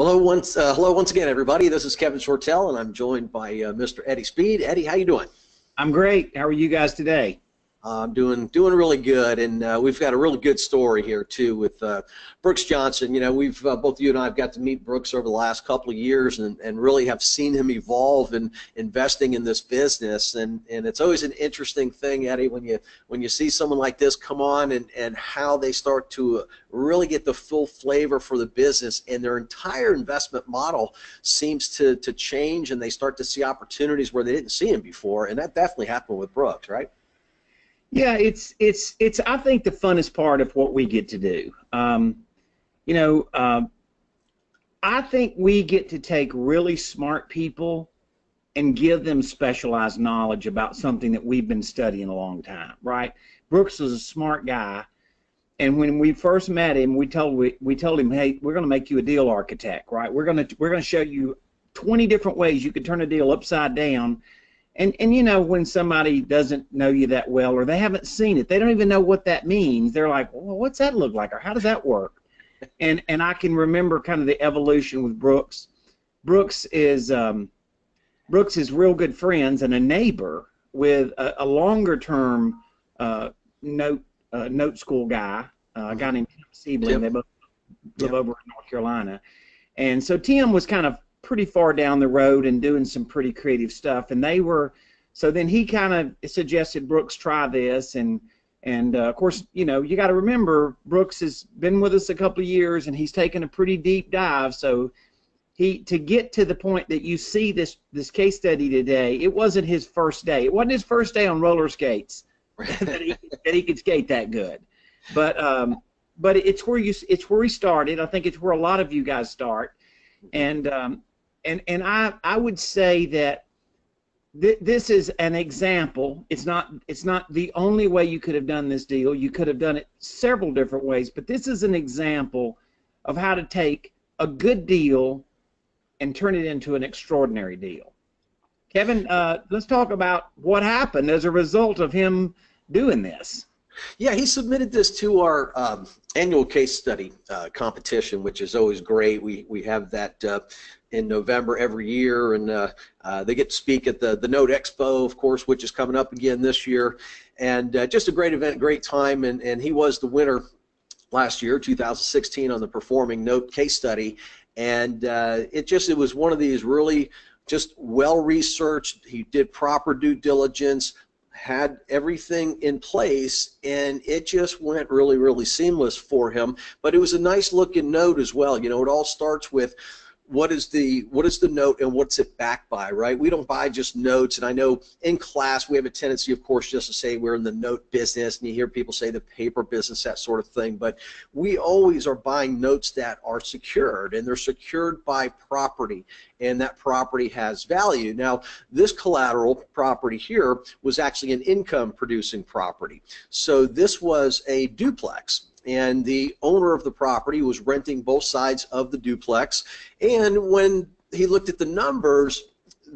Hello once again, everybody. This is Kevin Shorttell, and I'm joined by Mr. Eddie Speed. Eddie, how you doing? I'm great. How are you guys today? I'm doing really good, and we've got a really good story here too with Brooks Johnson. You know, we've both you and I have got to meet Brooks over the last couple of years, and really have seen him evolve in investing in this business. And it's always an interesting thing, Eddie, when you see someone like this come on and how they start to really get the full flavor for the business, and their entire investment model seems to change, and they start to see opportunities where they didn't see him before, and that definitely happened with Brooks, right? Yeah, it's I think the funnest part of what we get to do. You know, I think we get to take really smart people and give them specialized knowledge about something that we've been studying a long time, right? Brooks was a smart guy, and when we first met him, we told him, hey, we're going to make you a deal architect, right? We're going to show you 20 different ways you could turn a deal upside down. And you know, when somebody doesn't know you that well, or they haven't seen it, they don't even know what that means. They're like, well, what's that look like, or how does that work? And I can remember kind of the evolution with Brooks. Brooks is real good friends and a neighbor with a longer term note school guy, a guy named Tim Siebling. Yep. They both live over in North Carolina, and so Tim was kind of pretty far down the road and doing some pretty creative stuff, and they were, so then he kind of suggested Brooks try this, and of course, you know, you got to remember Brooks has been with us a couple of years, and he's taken a pretty deep dive, so he, to get to the point that you see this case study today, it wasn't his first day on roller skates that he could skate that good, but it's where he started. I think it's where a lot of you guys start, and I would say that this is an example. It's not the only way you could have done this deal. You could have done it several different ways, but this is an example of how to take a good deal and turn it into an extraordinary deal. Kevin, let's talk about what happened as a result of him doing this. Yeah, he submitted this to our annual case study competition, which is always great. We have that in November every year, and they get to speak at the Note Expo, of course, which is coming up again this year, and just a great event, great time, and he was the winner last year, 2016, on the Performing Note case study, and it was one of these really just well-researched. He did proper due diligence, had everything in place, and it just went really, really seamless for him. But it was a nice looking note as well. You know, it all starts with what is the note and what's it backed by, right? We don't buy just notes, and I know in class we have a tendency, of course, just to say we're in the note business, and you hear people say the paper business, that sort of thing, but we always are buying notes that are secured, and they're secured by property, and that property has value. Now, this collateral property here was actually an income-producing property, so this was a duplex, and the owner of the property was renting both sides of the duplex, and when he looked at the numbers,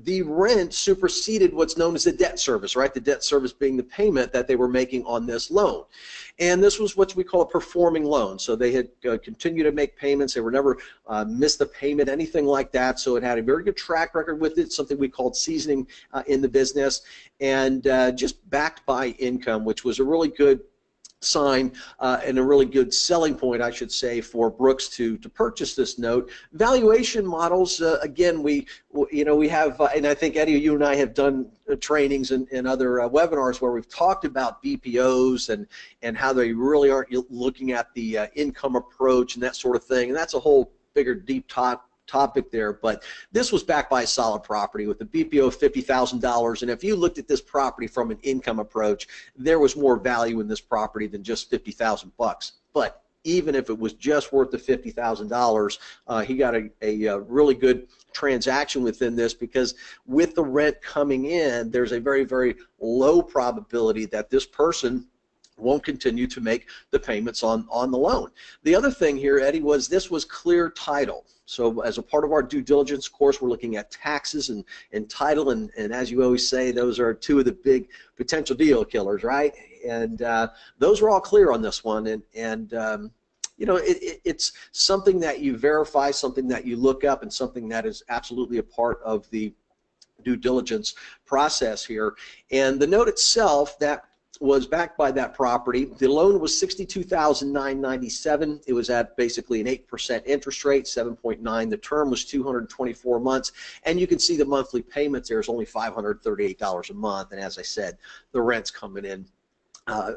the rent superseded what's known as the debt service, right? The debt service being the payment that they were making on this loan. And this was what we call a performing loan. So they had continued to make payments. They were never missed a payment, anything like that. So it had a very good track record with it, something we called seasoning in the business, and just backed by income, which was a really good sign and a really good selling point, I should say, for Brooks to purchase this note. Valuation models, again, we have, and I think Eddie, you and I have done trainings and other webinars where we've talked about BPOs and how they really aren't looking at the income approach and that sort of thing, and that's a whole bigger deep topic there, but this was backed by a solid property with a BPO of $50,000, and if you looked at this property from an income approach, there was more value in this property than just $50,000 bucks. But even if it was just worth the $50,000, he got a really good transaction within this, because with the rent coming in, there's a very, very low probability that this person won't continue to make the payments on the loan. The other thing here, Eddie, was this was clear title. So as a part of our due diligence course, we're looking at taxes and title, and as you always say, those are two of the big potential deal killers, right? And those were all clear on this one, and you know, it's something that you verify, something that you look up, and something that is absolutely a part of the due diligence process here. And the note itself that was backed by that property, the loan was $62,997. It was at basically an 8% interest rate, 7.9. The term was 224 months, and you can see the monthly payments there is only $538 a month. And as I said, the rent's coming in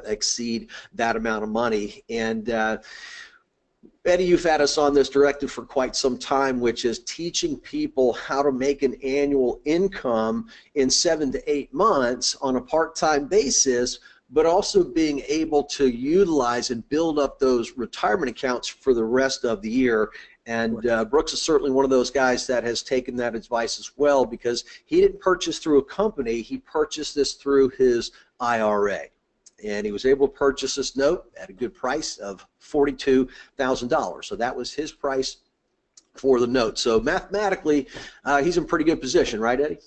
exceed that amount of money. And Eddie, you've had us on this directive for quite some time, which is teaching people how to make an annual income in 7 to 8 months on a part-time basis, but also being able to utilize and build up those retirement accounts for the rest of the year. And Brooks is certainly one of those guys that has taken that advice as well, because he didn't purchase through a company, he purchased this through his IRA. And he was able to purchase this note at a good price of $42,000. So that was his price for the note. So mathematically, he's in pretty good position, right, Eddie?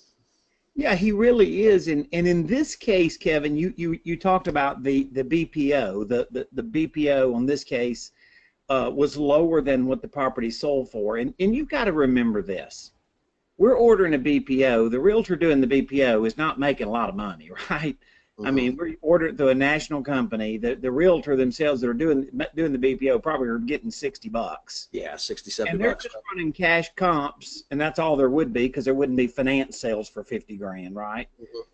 Yeah, he really is. And in this case, Kevin, you talked about the BPO. The BPO on this case was lower than what the property sold for. And you've got to remember this. We're ordering a BPO. The realtor doing the BPO is not making a lot of money, right? I mean, we ordered through a national company. The realtor themselves that are doing the BPO probably are getting $60. Yeah, 60, 70. And they're bucks, just running cash comps, and that's all there would be, because there wouldn't be finance sales for $50 grand, right?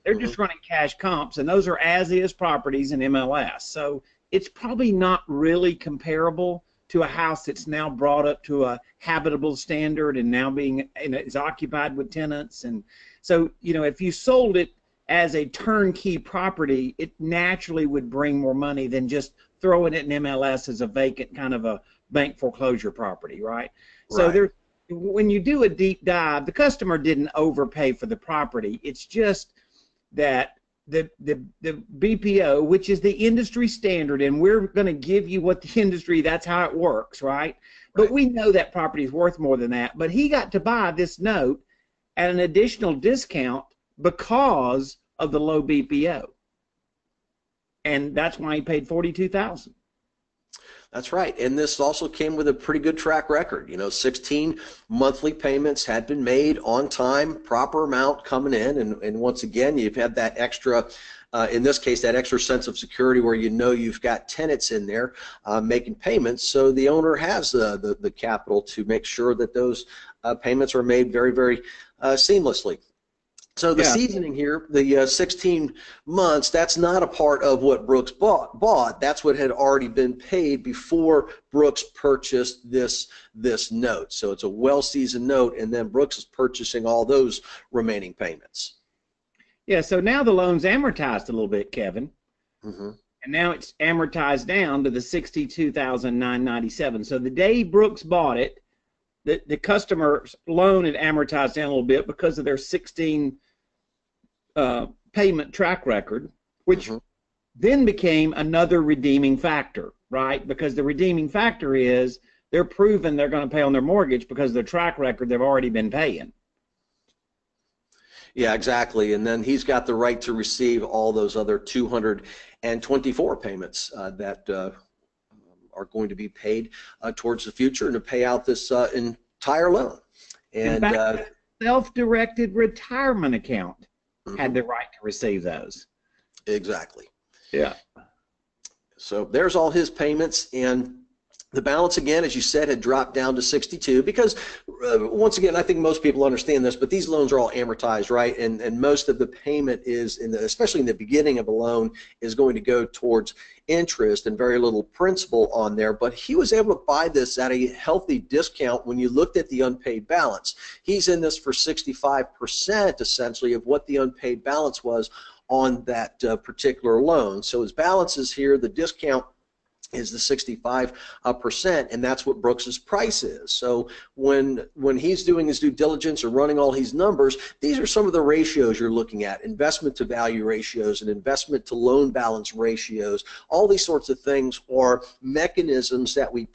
They're just running cash comps, and those are as is properties in MLS. So it's probably not really comparable to a house that's now brought up to a habitable standard and now being is occupied with tenants. And so, you know, if you sold it as a turnkey property, it naturally would bring more money than just throwing it in MLS as a vacant kind of a bank foreclosure property, right? So there, when you do a deep dive, the customer didn't overpay for the property. It's just that the BPO, which is the industry standard, and we're going to give you what the industry, that's how it works, right? But we know that property is worth more than that. But he got to buy this note at an additional discount because of the low BPO, and that's why he paid $42,000. That's right, and this also came with a pretty good track record. You know, 16 monthly payments had been made on time, proper amount coming in, and once again, you've had that extra, in this case, that extra sense of security where you know you've got tenants in there making payments, so the owner has the capital to make sure that those payments are made very, very seamlessly. So the seasoning here, the 16 months, that's not a part of what Brooks bought. That's what had already been paid before Brooks purchased this note. So it's a well-seasoned note, and then Brooks is purchasing all those remaining payments. Yeah, so now the loan's amortized a little bit, Kevin. And now it's amortized down to the $62,997. So the day Brooks bought it, the customer's loan had amortized down a little bit because of their 16 payment track record, which then became another redeeming factor, right? Because the redeeming factor is they're proven they're going to pay on their mortgage because of their track record, they've already been paying. Yeah, exactly. And then he's got the right to receive all those other 224 payments that are going to be paid towards the future and to pay out this entire loan. And back to the self-directed retirement account had the right to receive those. Exactly. Yeah. So there's all his payments, and the balance, again, as you said, had dropped down to 62 because, once again, I think most people understand this, but these loans are all amortized, right? And most of the payment is, especially in the beginning of a loan, is going to go towards interest and very little principal on there. But he was able to buy this at a healthy discount when you looked at the unpaid balance. He's in this for 65% essentially of what the unpaid balance was on that particular loan. So his balance is here, the discount is the 65%, and that's what Brooks's price is. So when he's doing his due diligence or running all his numbers, these are some of the ratios you're looking at: investment to value ratios and investment to loan balance ratios. All these sorts of things are mechanisms that we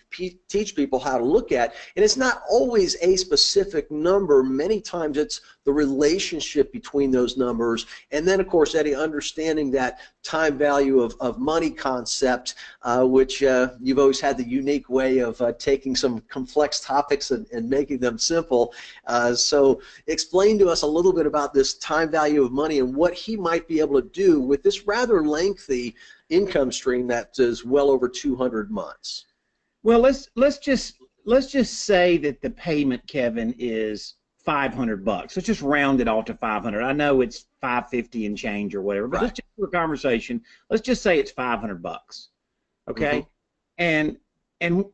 teach people how to look at, and it's not always a specific number. Many times it's the relationship between those numbers, and then of course, Eddie, understanding that time value of money concept, which you've always had the unique way of taking some complex topics and making them simple. So explain to us a little bit about this time value of money and what he might be able to do with this rather lengthy income stream that is well over 200 months. Well, let's just say that the payment, Kevin, is $500. Let's just round it all to 500. I know it's 550 and change or whatever, but right, let's just for a conversation, let's just say it's $500. Okay? Mm-hmm.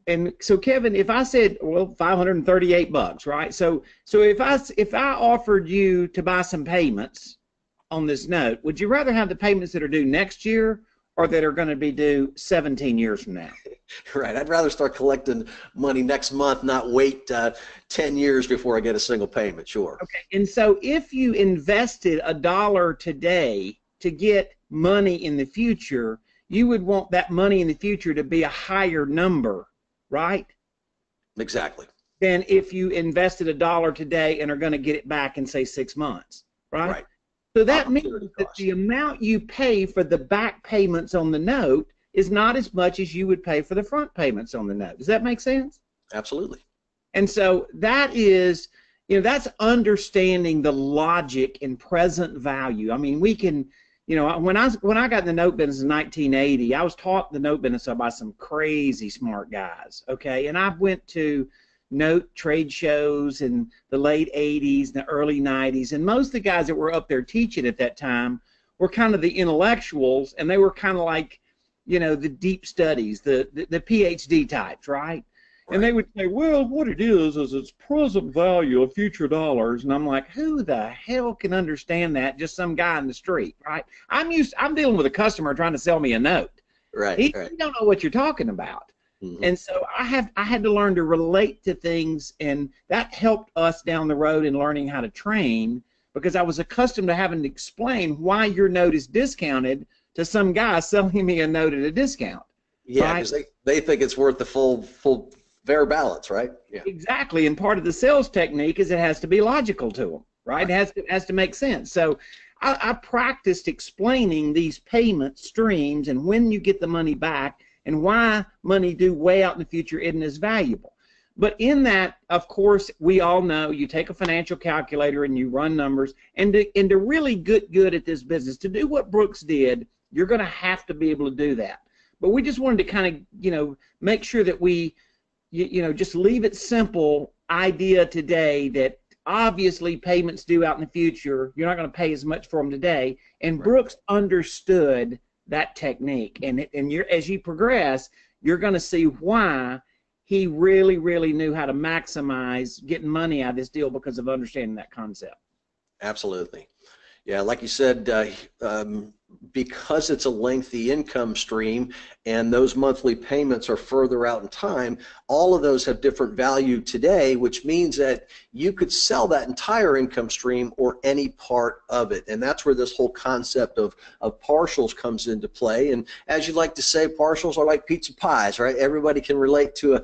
And so, Kevin, if I said, well, $538, right? So if I offered you to buy some payments on this note, would you rather have the payments that are due next year or that are going to be due 17 years from now? Right. I'd rather start collecting money next month, not wait 10 years before I get a single payment, sure. Okay. And so if you invested $1 today to get money in the future, you would want that money in the future to be a higher number, right? Exactly. Than if you invested $1 today and are going to get it back in, say, 6 months, right? Right. So that means that the amount you pay for the back payments on the note is not as much as you would pay for the front payments on the note. Does that make sense? Absolutely. And so that is, you know, that's understanding the logic and present value. I mean, we can, you know, when I got in the note business in 1980, I was taught the note business by some crazy smart guys, okay? And I went to note trade shows in the late 80s and the early 90s, and most of the guys that were up there teaching at that time were kind of the intellectuals, and they were kind of like, you know, the deep studies, the PhD types, right? And they would say, well, what it is it's present value of future dollars, and I'm like, who the hell can understand that? Just some guy in the street, right? I'm dealing with a customer trying to sell me a note. Right. He don't know what you're talking about. Mm-hmm. And so I had to learn to relate to things, and that helped us down the road in learning how to train, because I was accustomed to having to explain why your note is discounted to some guy selling me a note at a discount. Yeah, because right? they think it's worth the full fair balance, right? Yeah. Exactly, and part of the sales technique is it has to be logical to them, right? It has to make sense. So I practiced explaining these payment streams and when you get the money back, and why money due way out in the future isn't as valuable. But in that, of course, we all know you take a financial calculator and you run numbers, and to really get good at this business, to do what Brooks did, you're going to have to be able to do that. But we just wanted to kind of, you know, make sure that we, you know, just leave it simple idea today that obviously payments due out in the future, you're not going to pay as much for them today, and right. Brooks understood that technique, and as you progress, you're going to see why he really, really knew how to maximize getting money out of this deal because of understanding that concept. Absolutely. Yeah, like you said, because it's a lengthy income stream and those monthly payments are further out in time, all of those have different value today, which means that you could sell that entire income stream or any part of it. And that's where this whole concept of partials comes into play. And as you like to say, partials are like pizza pies, right? Everybody can relate to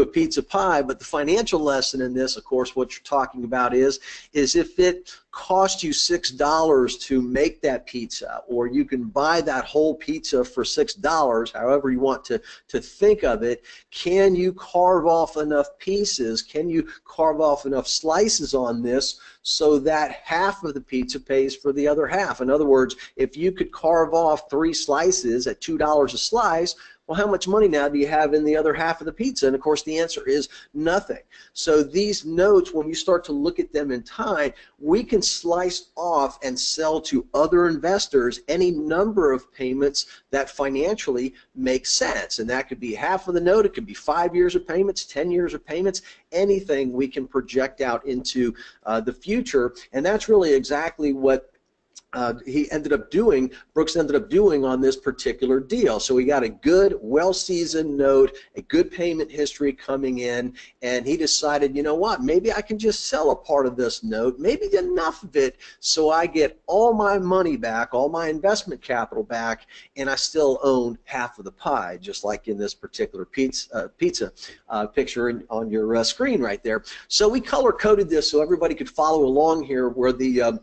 a pizza pie, but the financial lesson in this, of course, what you're talking about is if it cost you $6 to make that pizza, or you can buy that whole pizza for $6, however you want to think of it, can you carve off enough pieces, can you carve off enough slices on this so that half of the pizza pays for the other half? In other words, if you could carve off 3 slices at $2 a slice, well, how much money now do you have in the other half of the pizza? And, of course, the answer is nothing. So these notes, when you start to look at them in time, we can slice off and sell to other investors any number of payments that financially make sense. And that could be half of the note. It could be 5 years of payments, 10 years of payments, anything we can project out into the future. And that's really exactly what Brooks ended up doing on this particular deal. So he got a good, well-seasoned note, a good payment history coming in, and he decided, you know what, maybe I can just sell a part of this note, maybe enough of it, so I get all my money back, all my investment capital back, and I still own half of the pie, just like in this particular pizza picture on your screen right there. So we color-coded this so everybody could follow along here, where the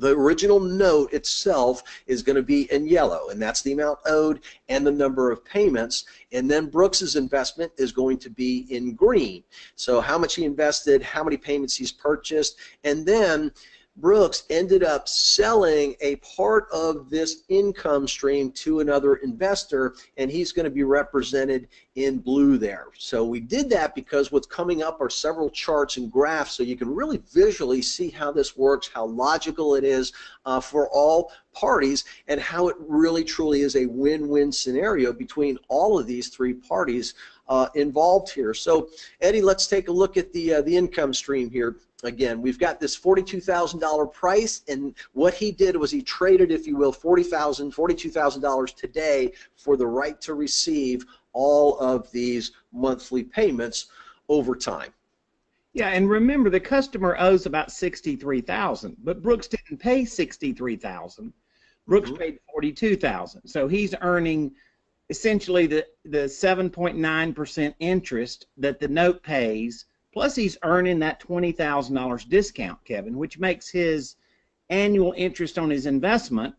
original note itself is going to be in yellow, and that's the amount owed and the number of payments. And then Brooks's investment is going to be in green. So how much he invested, how many payments he's purchased, and then Brooks ended up selling a part of this income stream to another investor, and he's going to be represented in blue there. So we did that because what's coming up are several charts and graphs, so you can really visually see how this works, how logical it is for all parties, and how it really truly is a win-win scenario between all of these three parties involved here. So Eddie, let's take a look at the income stream here. Again, we've got this $42,000 price, and what he did was he traded, if you will, $42,000 today for the right to receive all of these monthly payments over time. Yeah, and remember, the customer owes about $63,000, but Brooks didn't pay $63,000. Brooks paid $42,000, so he's earning essentially the 7.9% interest that the note pays. Plus, he's earning that $20,000 discount, Kevin, which makes his annual interest on his investment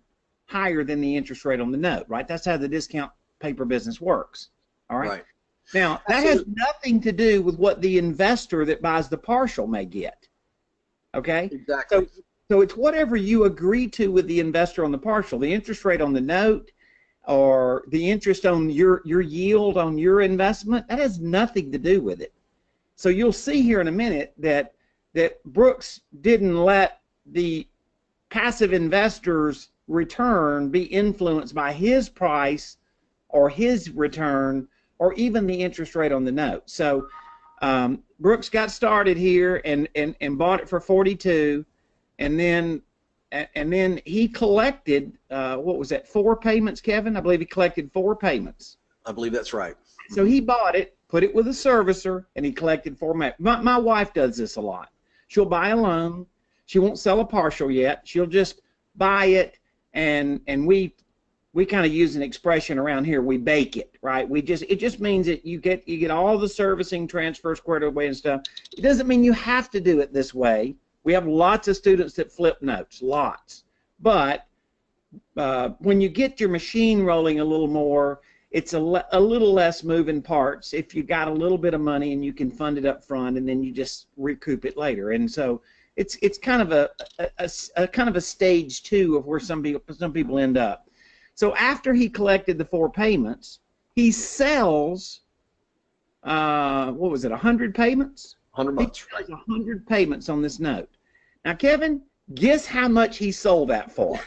higher than the interest rate on the note, right? That's how the discount paper business works, all right? Right. Now, that has nothing to do with what the investor that buys the partial may get, okay? Exactly. So it's whatever you agree to with the investor on the partial, the interest rate on the note or the interest on your yield on your investment. That has nothing to do with it. So you'll see here in a minute that Brooks didn't let the passive investor's return be influenced by his price or his return or even the interest rate on the note. So Brooks got started here and bought it for 42, and then he collected what was that, 4 payments, Kevin? I believe he collected 4 payments. I believe that's right. So he bought it, put it with a servicer, and he collected 4. My wife does this a lot. She'll buy a loan. She won't sell a partial yet. She'll just buy it, and we kind of use an expression around here, we bake it, right? It just means that you get all the servicing, transfer, squared away and stuff. It doesn't mean you have to do it this way. We have lots of students that flip notes, lots. But when you get your machine rolling a little more, it's a little less moving parts if you got a little bit of money and you can fund it up front, and then you just recoup it later. And so it's kind of a kind of a stage 2 of where some people end up. So after he collected the 4 payments, he sells what was it, 100 payments? 100 months. He sells 100 payments on this note. Now, Kevin, guess how much he sold that for.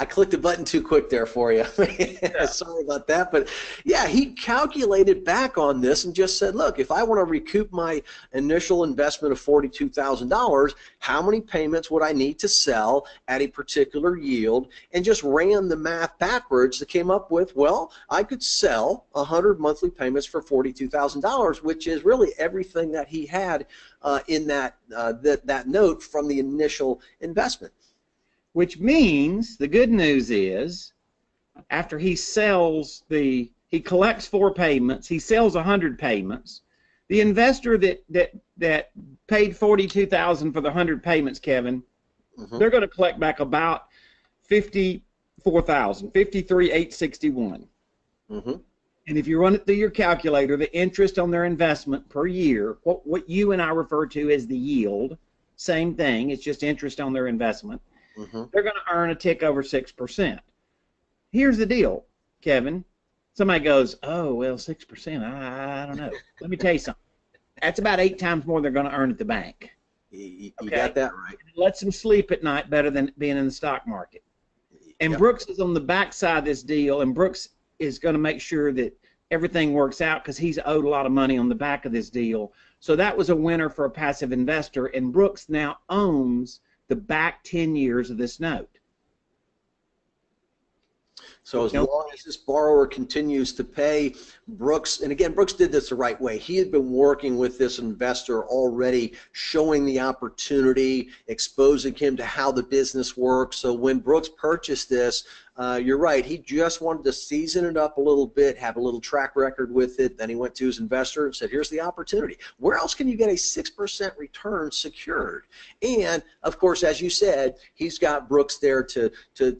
I clicked the button too quick there for you. Sorry about that, but yeah, he calculated back on this and just said, look, if I want to recoup my initial investment of $42,000, how many payments would I need to sell at a particular yield? And just ran the math backwards that came up with, well, I could sell 100 monthly payments for $42,000, which is really everything that he had in that note from the initial investment. Which means the good news is, after he collects 4 payments, he sells 100 payments. The investor that paid $42,000 for the 100 payments, Kevin, they're going to collect back about $54,000, $53,861. And if you run it through your calculator, the interest on their investment per year, what you and I refer to as the yield, same thing, it's just interest on their investment, they're going to earn a tick over 6%. Here's the deal, Kevin. Somebody goes, oh, well, 6%, I don't know. Let me tell you something. That's about 8 times more they're going to earn at the bank. You got that right. It lets them sleep at night better than being in the stock market. And Brooks is on the backside of this deal, and Brooks is going to make sure that everything works out because he's owed a lot of money on the back of this deal. So that was a winner for a passive investor, and Brooks now owns the back 10 years of this note. So as long as this borrower continues to pay, Brooks, and again, Brooks did this the right way. He had been working with this investor already, showing the opportunity, exposing him to how the business works. So when Brooks purchased this, you're right, he just wanted to season it up a little bit, have a little track record with it. Then he went to his investor and said, here's the opportunity. Where else can you get a 6% return secured? And, of course, as you said, he's got Brooks there to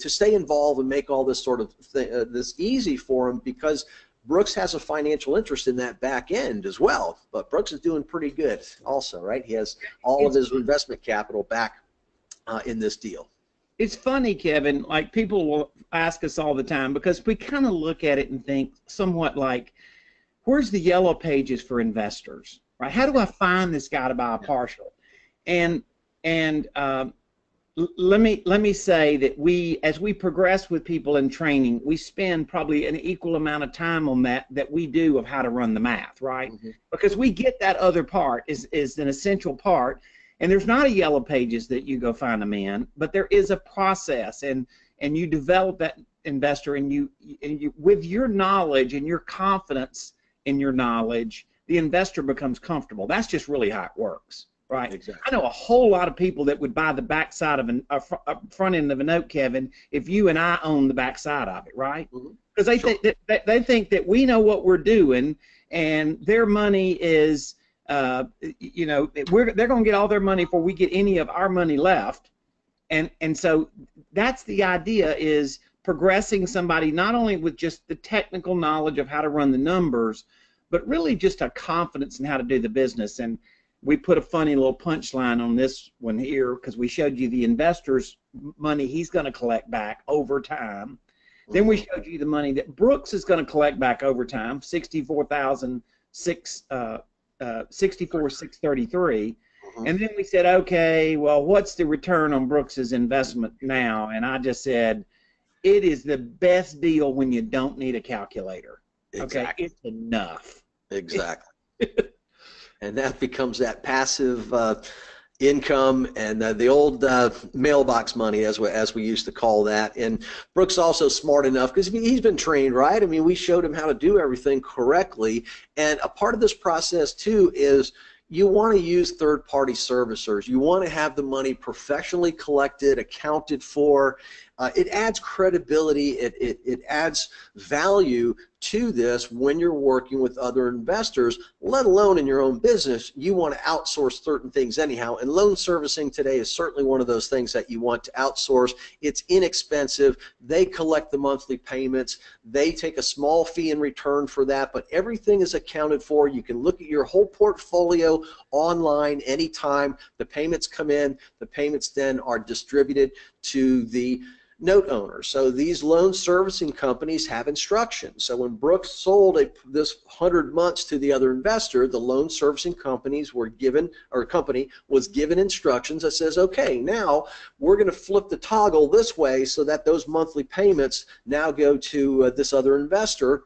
stay involved and make all this sort of this easy for him, because Brooks has a financial interest in that back end as well. But Brooks is doing pretty good also, right? He has all of his investment capital back in this deal. It's funny, Kevin, like people will ask us all the time, because we kind of look at it and think somewhat like, where's the yellow pages for investors, right? How do I find this guy to buy a partial? And let me say that we, as we progress with people in training, we spend probably an equal amount of time on that that we do of how to run the math, right? Mm-hmm. Because we get that other part is an essential part, and there's not a yellow pages that you go find them in, but there is a process, and you develop that investor, and you with your knowledge and your confidence in your knowledge, the investor becomes comfortable. That's just really how it works. Right. Exactly. I know a whole lot of people that would buy the backside of a front end of a note, Kevin, if you and I own the backside of it, right? Because mm-hmm. they think that we know what we're doing, and their money is, you know, they're going to get all their money before we get any of our money left, and so that's the idea, is progressing somebody not only with just the technical knowledge of how to run the numbers, but really just a confidence in how to do the business. And we put a funny little punchline on this one here, because we showed you the investor's money he's going to collect back over time. Then we showed you the money that Brooks is going to collect back over time, $64,633. And then we said, okay, well, what's the return on Brooks's investment now? And I just said, it is the best deal when you don't need a calculator. Exactly. Okay, it's enough. Exactly. And that becomes that passive income, and the old mailbox money, as we used to call that. And Brooks also smart enough, because he's been trained, right? I mean, we showed him how to do everything correctly. And a part of this process too is, you want to use third-party servicers. You want to have the money professionally collected, accounted for. It adds credibility. It adds value to this when you're working with other investors, let alone in your own business. You want to outsource certain things anyhow, and loan servicing today is certainly one of those things that you want to outsource. It's inexpensive. They collect the monthly payments. They take a small fee in return for that, but everything is accounted for. You can look at your whole portfolio online anytime. The payments come in. The payments then are distributed to the note owners. So these loan servicing companies have instructions. So when Brooks sold this 100 months to the other investor, the loan servicing companies were given, or company was given instructions that says, okay, now we're going to flip the toggle this way so that those monthly payments now go to this other investor.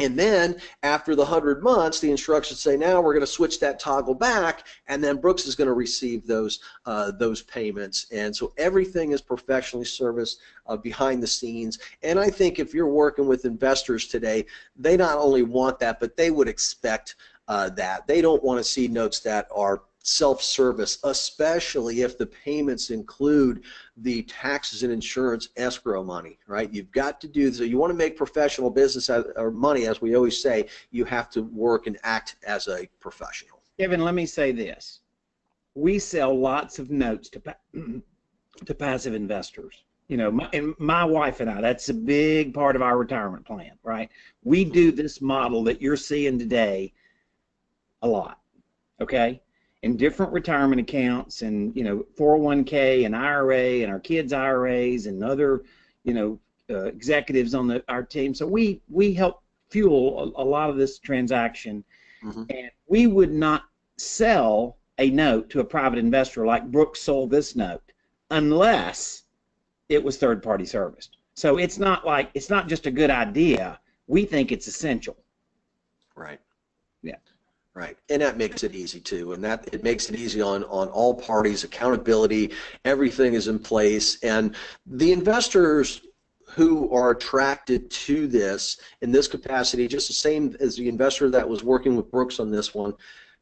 And then after the 100 months, the instructions say, now we're going to switch that toggle back, and then Brooks is going to receive those payments. And so everything is professionally serviced behind the scenes. And I think if you're working with investors today, they not only want that, but they would expect that. They don't want to see notes that are self-service, especially if the payments include the taxes and insurance escrow money, right? You've got to do this. You want to make professional business or money, as we always say, you have to work and act as a professional. Kevin, let me say this. We sell lots of notes to passive investors. You know, my wife and I, that's a big part of our retirement plan, right? We do this model that you're seeing today a lot, okay? In different retirement accounts, and, you know, 401k and IRA and our kids' IRAs and other, you know, executives on our team. So we help fuel a lot of this transaction. Mm-hmm. And we would not sell a note to a private investor like Brooks sold this note unless it was third-party serviced. So it's not just a good idea. We think it's essential. Right. Yeah. Right, and that makes it easy too, and that it makes it easy on all parties. Accountability, everything is in place, and the investors who are attracted to this in this capacity, just the same as the investor that was working with Brooks on this one.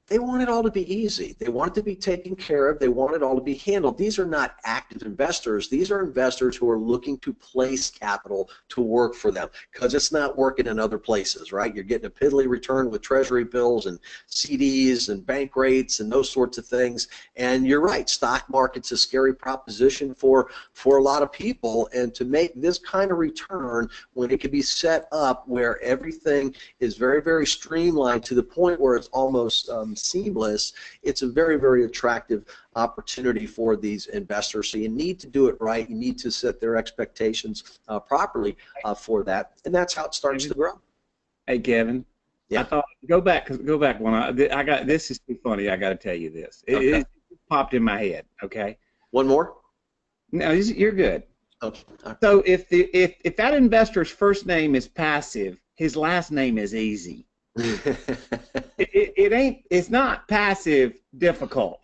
They want it all to be easy. They want it to be taken care of. They want it all to be handled. These are not active investors. These are investors who are looking to place capital to work for them because it's not working in other places, right? You're getting a piddly return with treasury bills and CDs and bank rates and those sorts of things. And you're right, stock market's a scary proposition for a lot of people. And to make this kind of return when it can be set up where everything is very, very streamlined to the point where it's almost seamless, it's a very, very attractive opportunity for these investors. So you need to do it right. You need to set their expectations properly for that, and that's how it starts to grow. Hey, Kevin. Yeah. I thought go back one. I got this is too funny. I got to tell you this. It, okay. It popped in my head. Okay. One more. No, you're good. Okay. Right. So if that investor's first name is passive, his last name is easy. It's not passive difficult.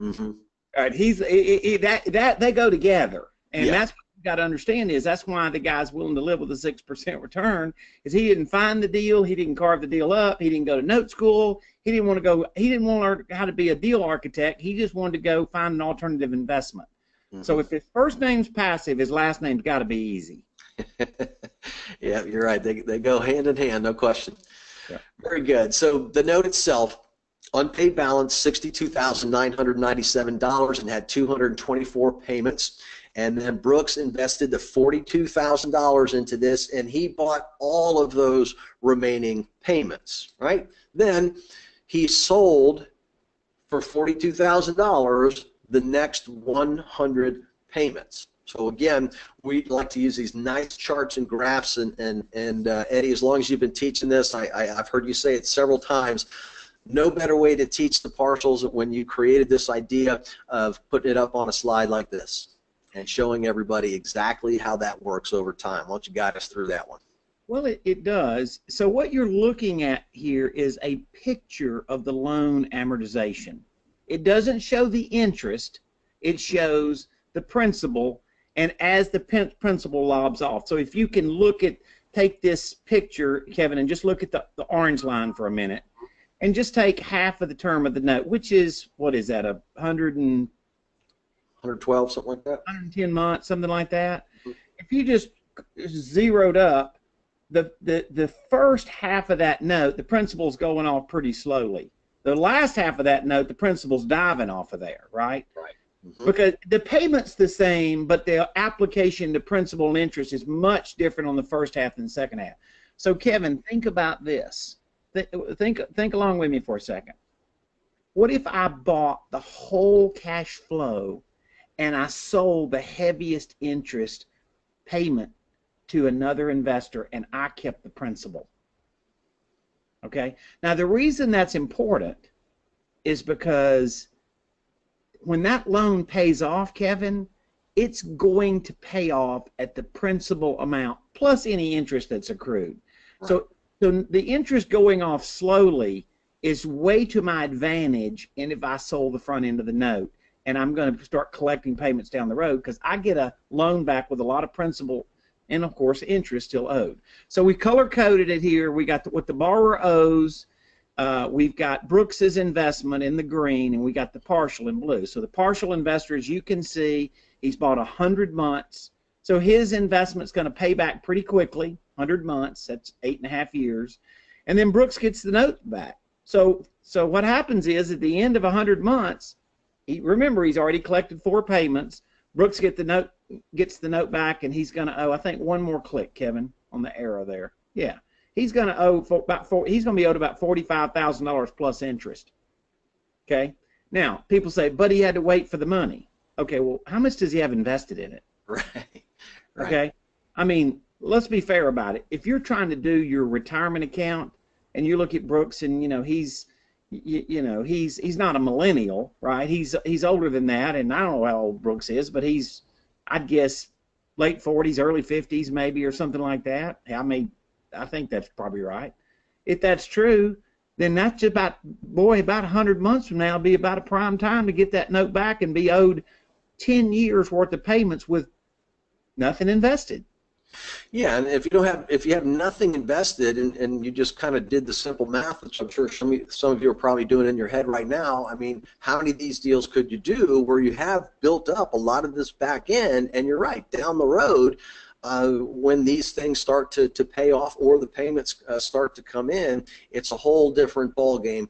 Mm-hmm. All right, they go together, and yeah. That's what you got to understand is that's why the guy's willing to live with a 6% return is he didn't find the deal, he didn't carve the deal up, he didn't go to note school, he didn't want to learn how to be a deal architect. He just wanted to go find an alternative investment. Mm-hmm. So if his first name's passive, his last name's got to be easy. Yeah, you're right. They go hand in hand, no question. Yeah. Very good. So the note itself, unpaid balance $62,997 and had 224 payments. And then Brooks invested the $42,000 into this, and he bought all of those remaining payments, right? Then he sold for $42,000 the next 100 payments. So again, we like to use these nice charts and graphs, and Eddie, as long as you've been teaching this, I've heard you say it several times. No better way to teach the parcels when you created this idea of putting it up on a slide like this and showing everybody exactly how that works over time. Why don't you guide us through that one? Well, it does. So what you're looking at here is a picture of the loan amortization. It doesn't show the interest. It shows the principal. And as the principal lobs off, so if you can look at, take this picture, Kevin, and just look at the orange line for a minute, and just take half of the term of the note, which is, what is that, 112, something like that? 110 months, something like that. Mm-hmm. If you just zeroed up, the first half of that note, the principal's going off pretty slowly. The last half of that note, the principal's diving off of there, right? Right. Mm-hmm. Because the payment's the same, but the application to principal and interest is much different on the first half than the second half. So, Kevin, think about this. Think along with me for a second. What if I bought the whole cash flow and I sold the heaviest interest payment to another investor and I kept the principal? Okay? Now, the reason that's important is because when that loan pays off, Kevin, it's going to pay off at the principal amount plus any interest that's accrued. Right. So the interest going off slowly is way to my advantage, and if I sold the front end of the note, and I'm going to start collecting payments down the road because I get a loan back with a lot of principal and, of course, interest still owed. So we color-coded it here. We got what the borrower owes. We've got Brooks's investment in the green, and we got the partial in blue. So the partial investor, as you can see, he's bought 100 months. So his investment's going to pay back pretty quickly, 100 months. That's 8.5 years. And then Brooks gets the note back. So what happens is at the end of 100 months, remember he's already collected 4 payments. Brooks gets the note back, and he's going to owe, I think, one more click, Kevin, on the arrow there. Yeah. He's going to owe he's going to be owed about $45,000 plus interest. Okay. Now people say, but he had to wait for the money. Okay. Well, how much does he have invested in it? Right. Right. Okay. I mean, let's be fair about it. If you're trying to do your retirement account and you look at Brooks, and he's not a millennial, right? He's older than that, and I don't know how old Brooks is, but he's, I'd guess, late 40s, early 50s, maybe, or something like that. I think that's probably right. If that's true, then that's about 100 months from now will be about a prime time to get that note back and be owed 10 years worth of payments with nothing invested. Yeah, and if you have nothing invested and you just kind of did the simple math, which I'm sure some of you are probably doing in your head right now, I mean, how many of these deals could you do where you have built up a lot of this back end, and you're right, down the road, when these things start to pay off or the payments start to come in, it's a whole different ballgame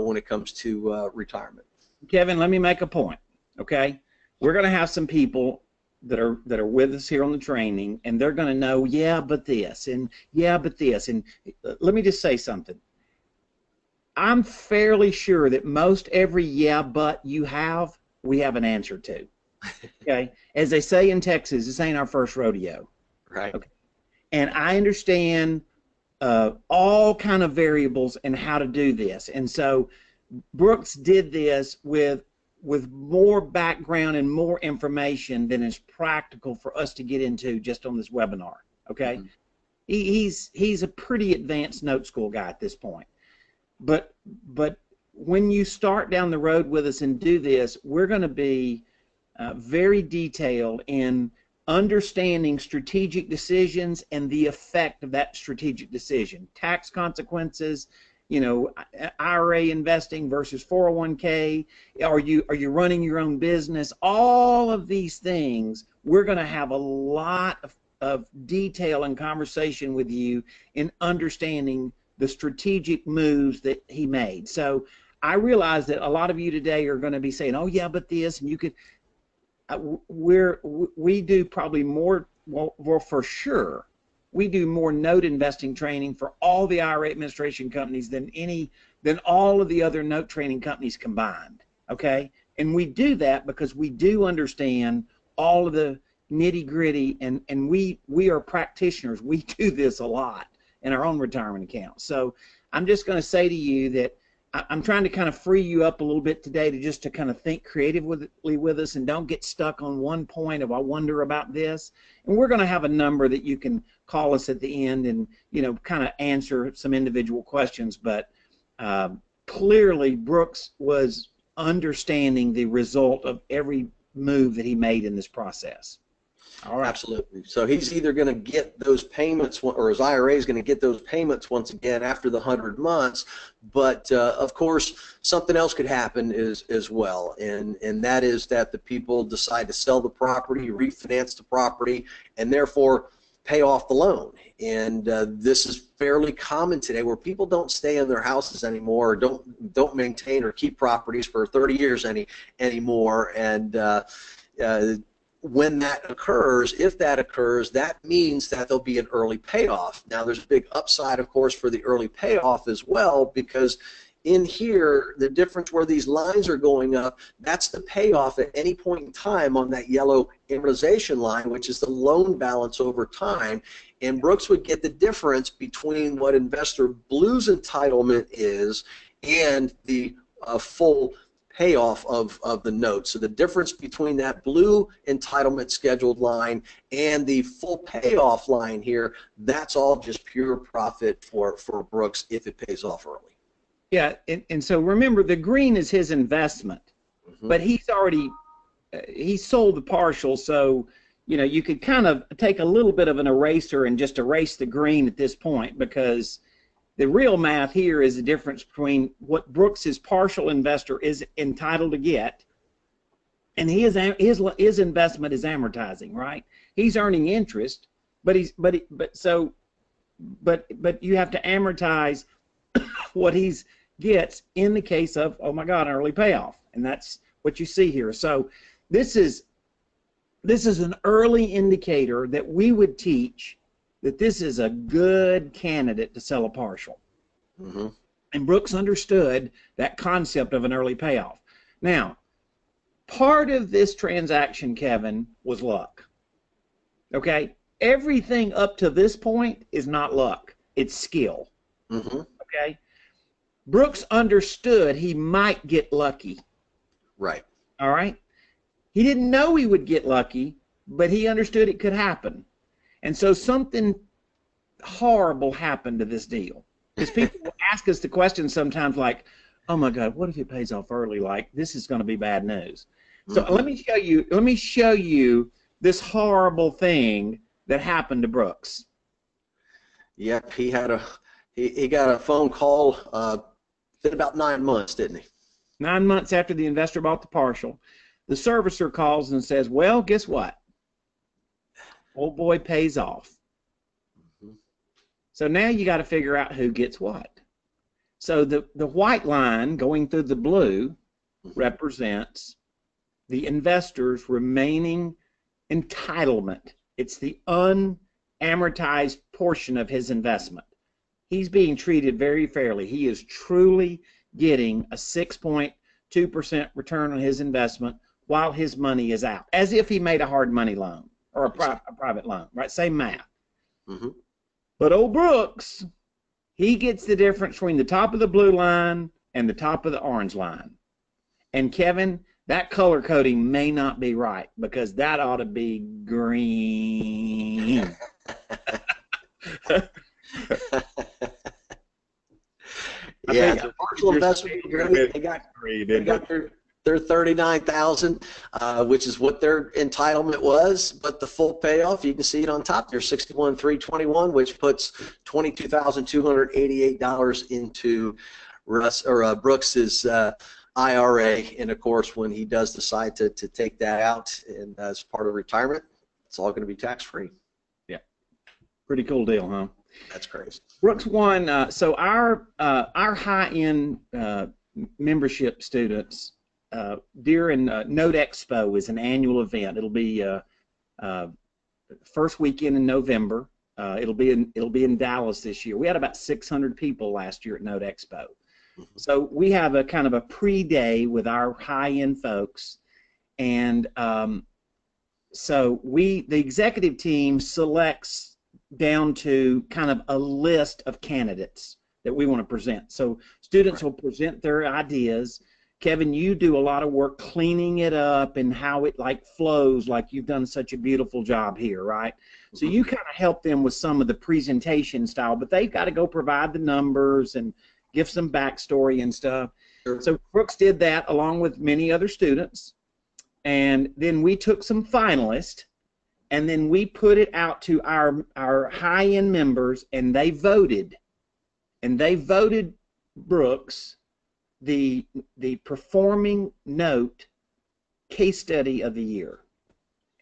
when it comes to retirement. Kevin, let me make a point, okay? We're going to have some people that are with us here on the training, and they're going to know, yeah, but this, and yeah, but this, and let me just say something. I'm fairly sure that most every yeah, but you have, we have an answer to. Okay, as they say in Texas, this ain't our first rodeo. Right. Okay. And I understand all kind of variables and how to do this. And so Brooks did this with more background and more information than is practical for us to get into just on this webinar. Okay, mm-hmm. He's a pretty advanced Note School guy at this point. But when you start down the road with us and do this, we're going to be very detailed in understanding strategic decisions and the effect of that strategic decision, tax consequences, you know, IRA investing versus 401k, are you running your own business, all of these things. We're going to have a lot of detail and conversation with you in understanding the strategic moves that he made. So I realize that a lot of you today are going to be saying, oh yeah, but this, and you could... We do probably more, well, for sure, we do more note investing training for all the IRA administration companies than all of the other note training companies combined, okay? And we do that because we do understand all of the nitty-gritty, and we are practitioners. We do this a lot in our own retirement accounts. So I'm just going to say to you that I'm trying to kind of free you up a little bit today to kind of think creatively with us, and don't get stuck on one point of I wonder about this. And we're going to have a number that you can call us at the end and, you know, kind of answer some individual questions. But clearly Brooks was understanding the result of every move that he made in this process. All right. Absolutely. So he's either going to get those payments, or his IRA is going to get those payments once again after the 100 months. But of course, something else could happen as well, and that is that the people decide to sell the property, refinance the property, and therefore pay off the loan. And this is fairly common today, where people don't stay in their houses anymore, or don't maintain or keep properties for 30 years anymore, and when that occurs, if that occurs, that means that there'll be an early payoff. Now, there's a big upside, of course, for the early payoff as well, because in here, the difference where these lines are going up, that's the payoff at any point in time on that yellow amortization line, which is the loan balance over time. And Brooks would get the difference between what investor blue's entitlement is and the full payoff of the note. So the difference between that blue entitlement scheduled line and the full payoff line here, that's all just pure profit for Brooks if it pays off early. Yeah, and so remember, the green is his investment, mm-hmm. but he's already, he sold the partial, so you know, you could kind of take a little bit of an eraser and just erase the green at this point, because the real math here is the difference between what Brooks's partial investor is entitled to get, and his investment is amortizing, right? He's earning interest, but you have to amortize what he gets in the case of, oh my God, an early payoff, and that's what you see here. So this is an early indicator that we would teach that this is a good candidate to sell a partial. Mm-hmm. And Brooks understood that concept of an early payoff. Now, part of this transaction, Kevin, was luck. Okay? Everything up to this point is not luck. It's skill. Mm-hmm. Okay? Brooks understood he might get lucky. Right. All right? He didn't know he would get lucky, but he understood it could happen. And so something horrible happened to this deal, because people ask us the question sometimes like, oh my God, what if it pays off early? Like, this is going to be bad news. Mm-hmm. So let me show you this horrible thing that happened to Brooks? Yep, he had a he got a phone call in about 9 months, didn't he? 9 months after the investor bought the partial, the servicer calls and says, well, guess what? Old boy pays off. Mm-hmm. So now you got to figure out who gets what. So the white line going through the blue mm-hmm. represents the investor's remaining entitlement. It's the unamortized portion of his investment. He's being treated very fairly. He is truly getting a 6.2% return on his investment while his money is out, as if he made a hard money loan or a private loan, right? Same math. Mm-hmm. But old Brooks, he gets the difference between the top of the blue line and the top of the orange line. And Kevin, that color coding may not be right, because that ought to be green. Yeah, the partial investment, they got their $39,000, which is what their entitlement was, but the full payoff, you can see it on top there, $61,321, which puts $22,288 into Brooks's IRA. And of course, when he does decide to take that out and as part of retirement, it's all going to be tax-free. Yeah, pretty cool deal, huh? That's crazy. Brooks won. So our high-end membership students, during Note Expo is an annual event. It'll be first weekend in November. It'll be in Dallas this year. We had about 600 people last year at Note Expo. Mm-hmm. So we have a kind of a pre-day with our high-end folks, and so the executive team selects down to kind of a list of candidates that we want to present. So students will present their ideas. Kevin, you do a lot of work cleaning it up and how it like flows, like you've done such a beautiful job here, right? Mm-hmm. So you kind of help them with some of the presentation style, but they've got to go provide the numbers and give some backstory and stuff. Sure. So Brooks did that along with many other students, and then we took some finalists, and then we put it out to our high-end members, and they voted. And they voted Brooks the performing note case study of the year.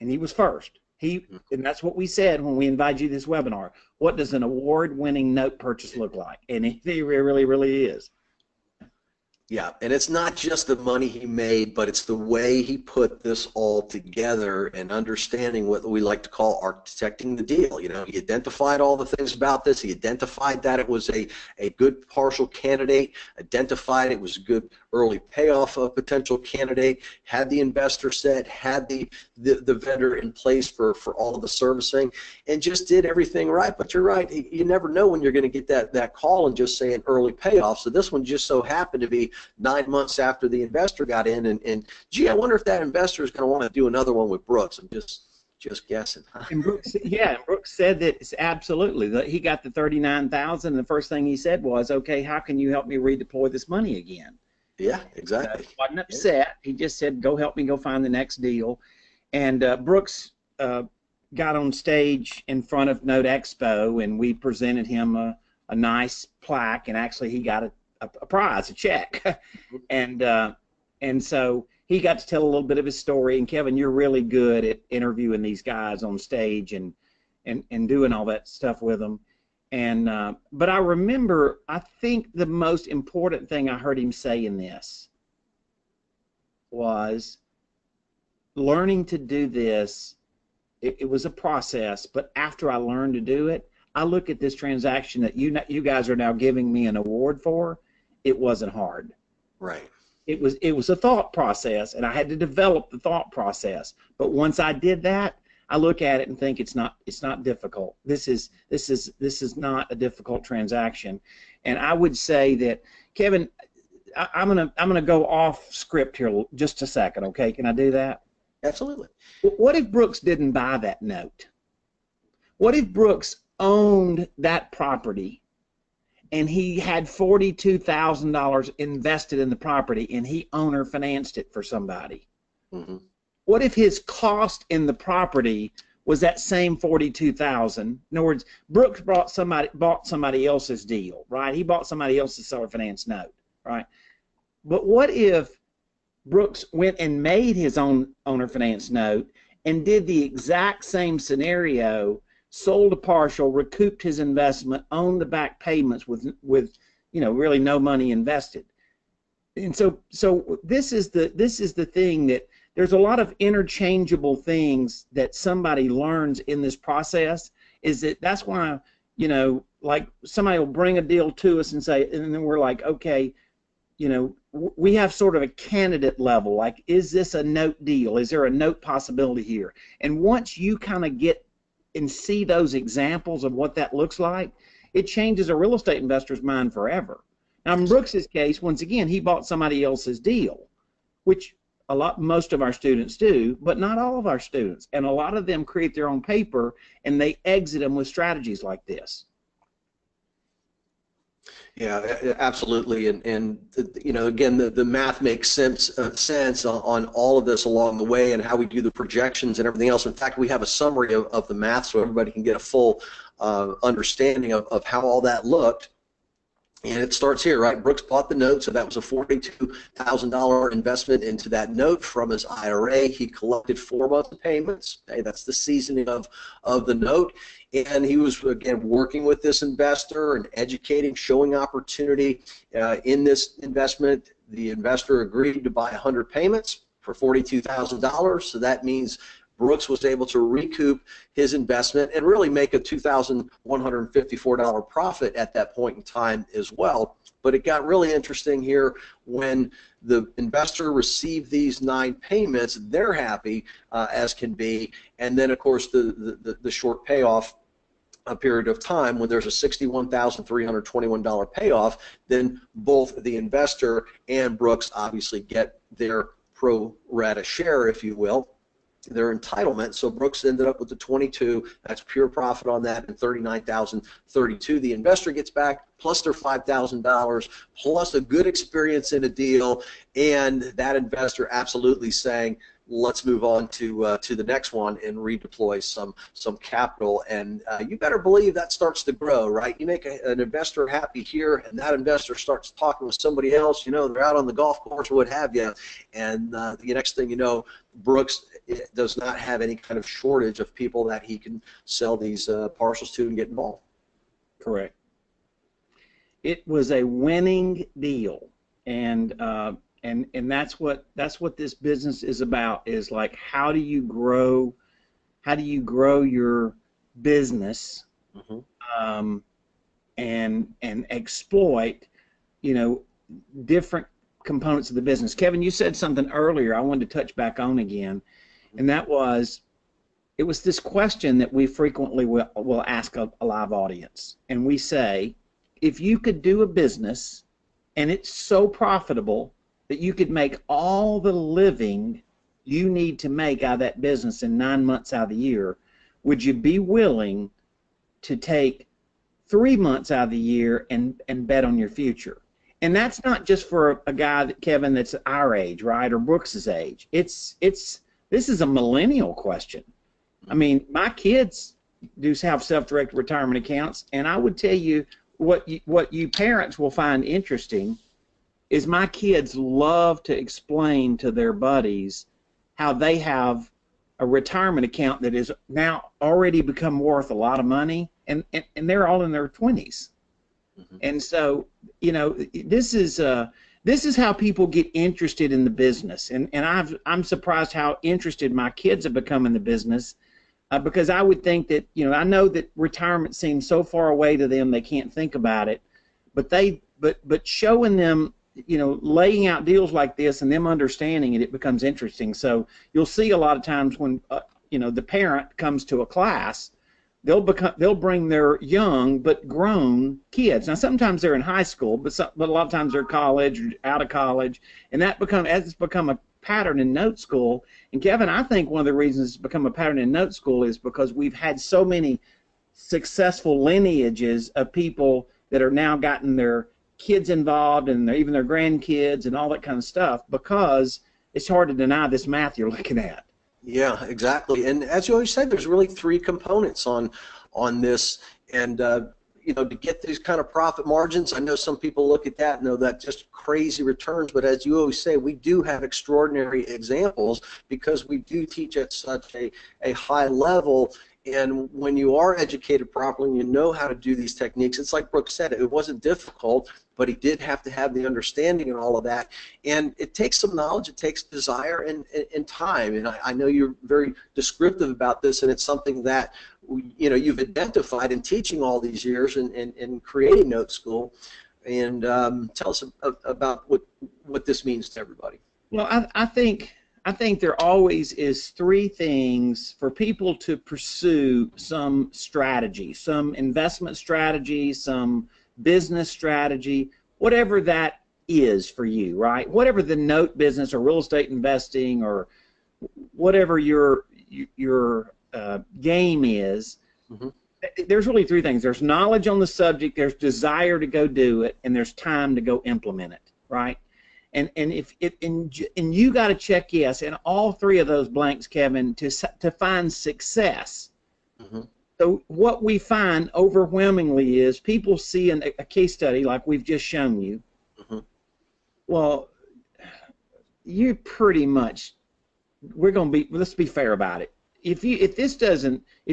And he was first. And that's what we said when we invited you to this webinar. What does an award-winning note purchase look like? And it really, really is. Yeah, and it's not just the money he made, but it's the way he put this all together and understanding what we like to call architecting the deal. You know, he identified all the things about this. He identified that it was a good partial candidate, identified it was a good early payoff of a potential candidate, had the investor set, had the vendor in place for all of the servicing, and just did everything right. But you're right, you never know when you're going to get that call and just say an early payoff. So this one just so happened to be 9 months after the investor got in, and gee, I wonder if that investor is going to want to do another one with Brooks. I'm just guessing. And Brooks, yeah, Brooks said that it's absolutely that he got the $39,000, and the first thing he said was, "Okay, how can you help me redeploy this money again?" Yeah, exactly. He wasn't upset. He just said, "Go help me go find the next deal." And Brooks got on stage in front of Note Expo, and we presented him a nice plaque, and actually he got a prize, a check, and so he got to tell a little bit of his story. And Kevin, you're really good at interviewing these guys on stage and doing all that stuff with them. And but I remember, I think the most important thing I heard him say in this was learning to do this. It was a process, but after I learned to do it, I look at this transaction that you guys are now giving me an award for. It wasn't hard. Right. It was a thought process, and I had to develop the thought process. But once I did that, I look at it and think it's not difficult. This is not a difficult transaction. And I would say that, Kevin, I'm gonna go off script here just a second, okay? Can I do that? Absolutely. What if Brooks didn't buy that note? What if Brooks owned that property, and he had $42,000 invested in the property, and he owner financed it for somebody? Mm-hmm. What if his cost in the property was that same $42,000. In other words, Brooks bought somebody else's deal, right? He bought somebody else's seller finance note, right? But what if Brooks went and made his own owner finance note and did the exact same scenario, sold a partial, recouped his investment, owned the back payments with you know, really no money invested? And so this is the thing that there's a lot of interchangeable things that somebody learns in this process. Is that that's why, you know, like somebody will bring a deal to us and say, and then we're like, okay, you know, we have sort of a candidate level, like, is this a note deal? Is there a note possibility here? And once you kind of get and see those examples of what that looks like, it changes a real estate investor's mind forever. Now, in Brooks's case, once again, he bought somebody else's deal, which most of our students do, but not all of our students. And a lot of them create their own paper, and they exit them with strategies like this. Yeah, absolutely. And you know, again, the math makes sense on all of this along the way, and how we do the projections and everything else. In fact, we have a summary of the math, so everybody can get a full understanding of how all that looked. And it starts here, right? Brooks bought the note, so that was a $42,000 investment into that note from his IRA. He collected 4 months of payments. Okay, that's the seasoning of the note. And he was, again, working with this investor and educating, showing opportunity in this investment. The investor agreed to buy 100 payments for $42,000, so that means Brooks was able to recoup his investment and really make a $2,154 profit at that point in time as well. But it got really interesting here when the investor received these 9 payments. They're happy as can be, and then of course the short payoff period of time when there's a $61,321 payoff. Then both the investor and Brooks obviously get their pro rata share, if you will, their entitlement. So Brooks ended up with the 22, that's pure profit on that, and 39,032 the investor gets back, plus their $5,000, plus a good experience in a deal, and that investor absolutely saying, let's move on to the next one and redeploy some capital. And you better believe that starts to grow, right? You make an investor happy here, and that investor starts talking with somebody else. You know, they're out on the golf course or what have you, and the next thing you know, Brooks does not have any kind of shortage of people that he can sell these parcels to and get involved. Correct. It was a winning deal, and that's what this business is about, is like, how do you grow your business, and exploit, you know, different components of the business. Kevin, you said something earlier I wanted to touch back on again, and that was, it was this question that we frequently will ask a live audience, and we say, if you could do a business and it's so profitable that you could make all the living you need to make out of that business in 9 months out of the year, would you be willing to take 3 months out of the year and bet on your future? And that's not just for a guy, that Kevin, that's our age, right, or Brooks's age. This is a millennial question. I mean, my kids do have self-directed retirement accounts, and I would tell you what you parents will find interesting is my kids love to explain to their buddies how they have a retirement account that is now already become worth a lot of money, and they're all in their 20s. And so, you know, this is how people get interested in the business, and I'm surprised how interested my kids have become in the business, because I would think that, you know, I know that retirement seems so far away to them they can't think about it, but showing them, you know, laying out deals like this and them understanding it, it becomes interesting. So you'll see a lot of times when you know, the parent comes to a class, they'll bring their young but grown kids. Now sometimes they're in high school, but a lot of times they're college or out of college, and as it's become a pattern in Note School. And Kevin, I think one of the reasons it's become a pattern in Note School is because we've had so many successful lineages of people that are now gotten their kids involved, and even their grandkids and all that kind of stuff, because it's hard to deny this math you're looking at. Yeah, exactly. And as you always said, there's really three components on this, and you know, to get these kind of profit margins, I know some people look at that and know that just crazy returns, but as you always say, we do have extraordinary examples because we do teach at such a high level. And when you are educated properly and you know how to do these techniques, it's like Brooks said, it wasn't difficult, but he did have to have the understanding and all of that. And it takes some knowledge, it takes desire and time. And I know you're very descriptive about this, and it's something that, you know, you've identified in teaching all these years and creating Note School. And tell us about what this means to everybody. Well, I think there always is three things for people to pursue: some strategy, some investment strategy, some business strategy, whatever that is for you, right? Whatever the note business or real estate investing or whatever your game is, mm-hmm. There's really three things. There's knowledge on the subject, there's desire to go do it, and there's time to go implement it, right? And if it and you got to check yes in all three of those blanks, Kevin, to find success. Mm-hmm. So what we find overwhelmingly is people see a case study like we've just shown you. Mm-hmm. Well, you pretty much let's be fair about it. If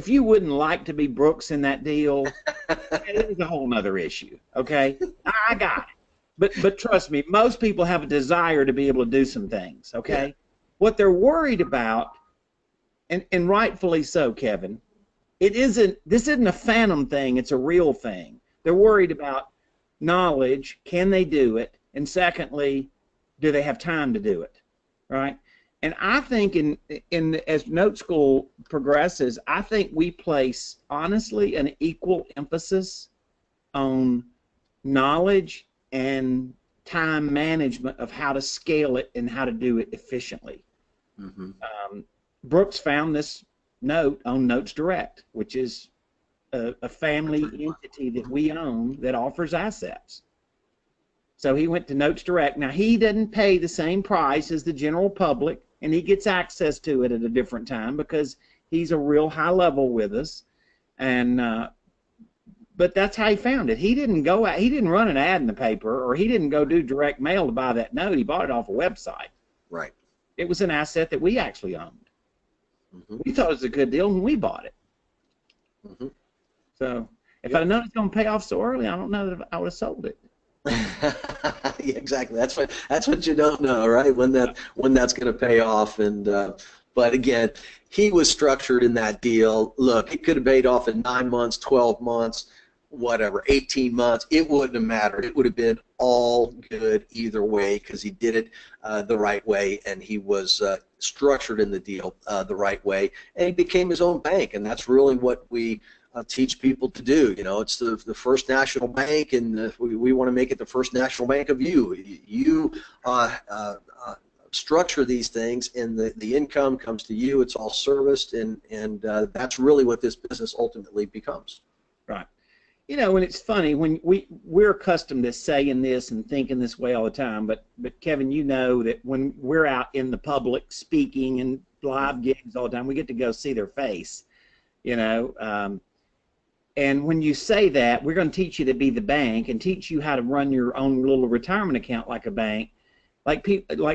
you wouldn't like to be Brooks in that deal, it is a whole nother issue. Okay, I got it. But trust me, most people have a desire to be able to do some things, okay? Yeah. What they're worried about, and rightfully so, Kevin, this isn't a phantom thing, it's a real thing. They're worried about knowledge, can they do it? And secondly, do they have time to do it, right? And I think as Note School progresses, I think we place, honestly, an equal emphasis on knowledge and time management of how to scale it and how to do it efficiently. Mm-hmm. Brooks found this note on Notes Direct, which is a family entity that we own that offers assets. So he went to Notes Direct. Now, he doesn't pay the same price as the general public, and he gets access to it at a different time because he's a real high level with us. And but that's how he found it. He didn't go out, he didn't run an ad in the paper, or he didn't go do direct mail to buy that note. He bought it off a website. Right. It was an asset that we actually owned. Mm-hmm. We thought it was a good deal when we bought it. Mm-hmm. So if I known it's going to pay off so early, I don't know that I would have sold it. Yeah, exactly. That's what you don't know, right? When that's going to pay off. And but again, he was structured in that deal. Look, he could have paid off in 9 months, 12 months. Whatever, 18 months, it wouldn't have mattered. It would have been all good either way because he did it the right way, and he was structured in the deal the right way, and he became his own bank, and that's really what we teach people to do. You know, it's the First National Bank, and we want to make it the First National Bank of you. You structure these things, and the income comes to you. It's all serviced, and that's really what this business ultimately becomes. Right. You know, and it's funny when we're accustomed to saying this and thinking this way all the time, but Kevin, you know that when we're out in the public speaking and live gigs all the time, we get to go see their face, you know. And when you say that, we're going to teach you to be the bank and teach you how to run your own little retirement account like a bank. Like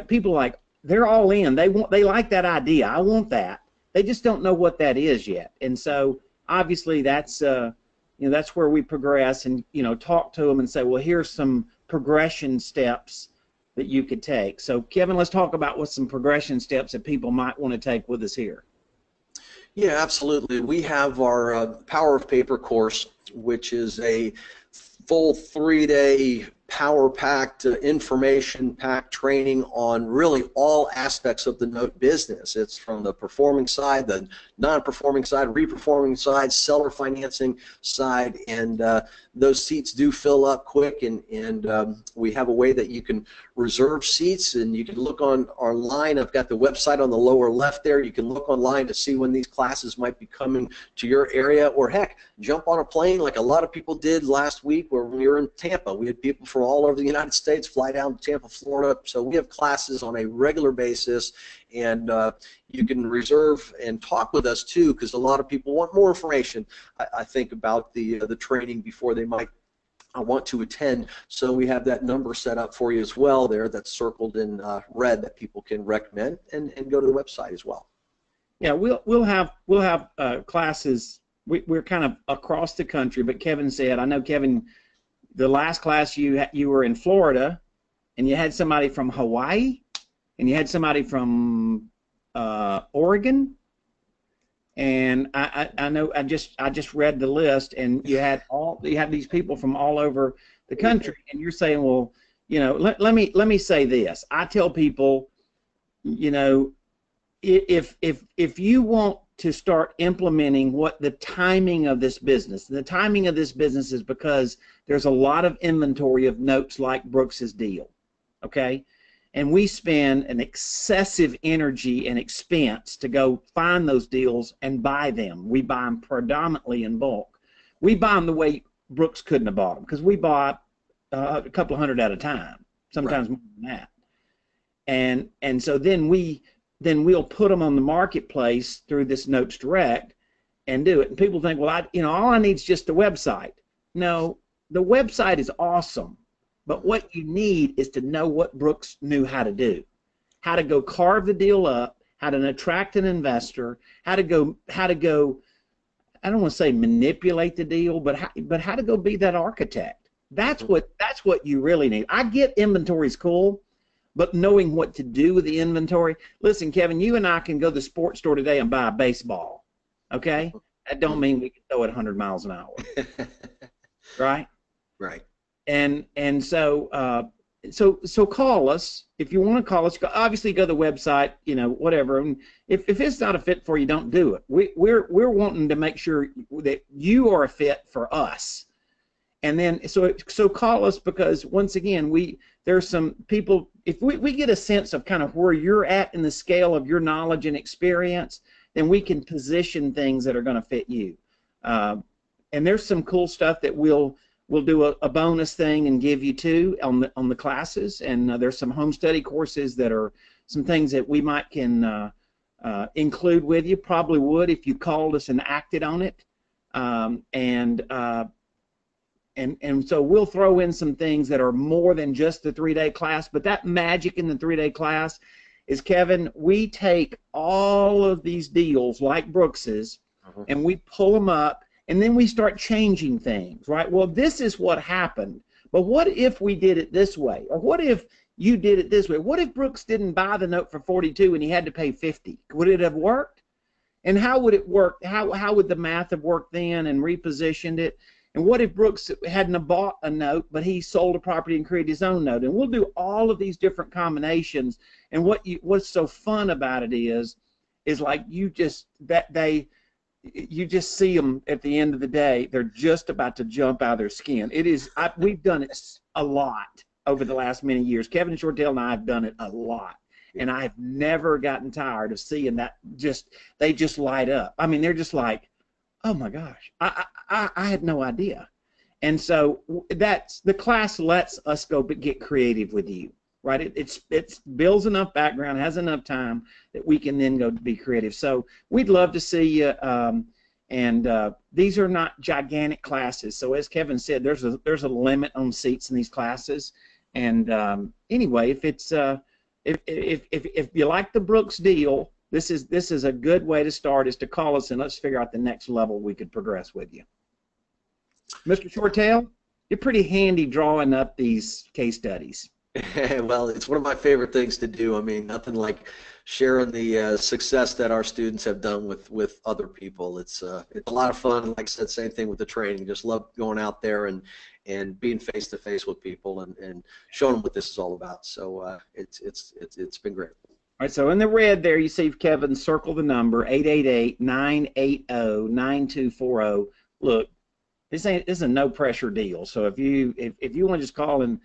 people they're all in. They like that idea. I want that. They just don't know what that is yet. And so obviously that's you know, that's where we progress and, you know, talk to them and say, well, here's some progression steps that you could take. So, Kevin, let's talk about what some progression steps that people might want to take with us here. Yeah, absolutely. We have our Power of Paper course, which is a full 3-day power-packed, information-packed training on really all aspects of the note business. It's from the performing side, the non-performing side, reperforming side, seller financing side, and those seats do fill up quick, and we have a way that you can reserve seats, and you can look on our line. I've got the website on the lower left there. You can look online to see when these classes might be coming to your area, or heck, jump on a plane like a lot of people did last week where we were in Tampa. We had people from from all over the United States fly down to Tampa, Florida. So we have classes on a regular basis, and you can reserve and talk with us too, because a lot of people want more information, I think, about the training before they might want to attend. So we have that number set up for you as well there, that's circled in red, that people can recommend, and go to the website as well. Yeah, we'll have classes. We're kind of across the country, but Kevin said, I know Kevin, the last class you were in Florida, and you had somebody from Hawaii, and you had somebody from Oregon, and I know I just read the list, and you had these people from all over the country, and you're saying, well, you know, let me say this. I tell people, you know, if you want to start implementing what the timing of this business, and the timing of this business is because there's a lot of inventory of notes like Brooks's deal, okay? And we spend an excessive energy and expense to go find those deals and buy them. We buy them predominantly in bulk. We buy them the way Brooks couldn't have bought them, because we bought a couple hundred at a time, sometimes more than that. And so then we'll put them on the marketplace through this Notes Direct and do it. And people think, well, all I need is just the website. No, the website is awesome, but what you need is to know what Brooks knew how to do, how to go carve the deal up, how to attract an investor, how to go. I don't want to say manipulate the deal, but how to go be that architect. That's what you really need. I get inventory's cool, but knowing what to do with the inventory. Listen, Kevin, you and I can go to the sports store today and buy a baseball, okay? That don't mean we can throw it 100 miles an hour, right? Right. And so so call us. If you want to call us, obviously go to the website, you know, whatever. And if it's not a fit for you, don't do it. We're wanting to make sure that you are a fit for us. And then so call us, because once again, there's some people, if we get a sense of kind of where you're at in the scale of your knowledge and experience, then we can position things that are going to fit you. And there's some cool stuff that we'll do a bonus thing and give you too on the classes. And there's some home study courses that are some things that we might can include with you. Probably would if you called us and acted on it. And so we'll throw in some things that are more than just the three-day class, but that magic in the three-day class is, Kevin, we take all of these deals like Brooks's, and we pull them up, and then we start changing things, right? Well, this is what happened, but what if we did it this way? Or what if you did it this way? What if Brooks didn't buy the note for $42 and he had to pay $50? Would it have worked? And how would it work? How would the math have worked then and repositioned it? And what if Brooks hadn't bought a note, but he sold a property and created his own note? And we'll do all of these different combinations. And what's so fun about it is like you just see them at the end of the day. They're just about to jump out of their skin. It is. We've done it a lot over the last many years. Kevin Shorttell and I have done it a lot, and I've never gotten tired of seeing that. They just light up. I mean, they're just like, oh my gosh, I had no idea. And so that's, the class lets us go but get creative with you, right? It builds enough background, has enough time that we can then go be creative. So we'd love to see you. These are not gigantic classes. So as Kevin said, there's a limit on seats in these classes. And anyway, if you like the Brooks deal, this is a good way to start, is to call us, and let's figure out the next level we could progress with you. Mr. Shorttell, you're pretty handy drawing up these case studies. Well, it's one of my favorite things to do. I mean, nothing like sharing the success that our students have done with other people. It's a lot of fun. Like I said, same thing with the training. Just love going out there and being face to face with people and showing them what this is all about. So it's been great. All right, so in the red there, you see Kevin circle the number 888-980-9240. Look, this is a no pressure deal. So if you want to just call and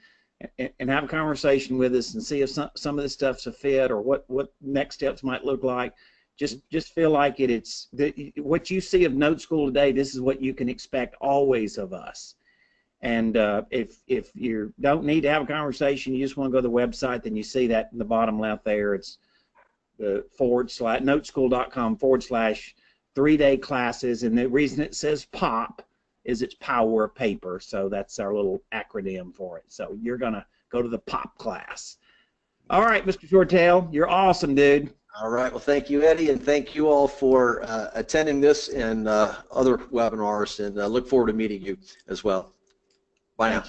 have a conversation with us and see if some of this stuff's a fit, or what next steps might look like, just feel like it. What you see of Note School today, this is what you can expect always of us. And if you don't need to have a conversation, you just want to go to the website, then you see that in the bottom left there. It's the noteschool.com/3-day classes. And the reason it says POP is it's Power of Paper. So that's our little acronym for it. So you're going to go to the POP class. All right, Mr. Shorttell, you're awesome, dude. All right. Well, thank you, Eddie, and thank you all for attending this and other webinars, and look forward to meeting you as well. Bye now.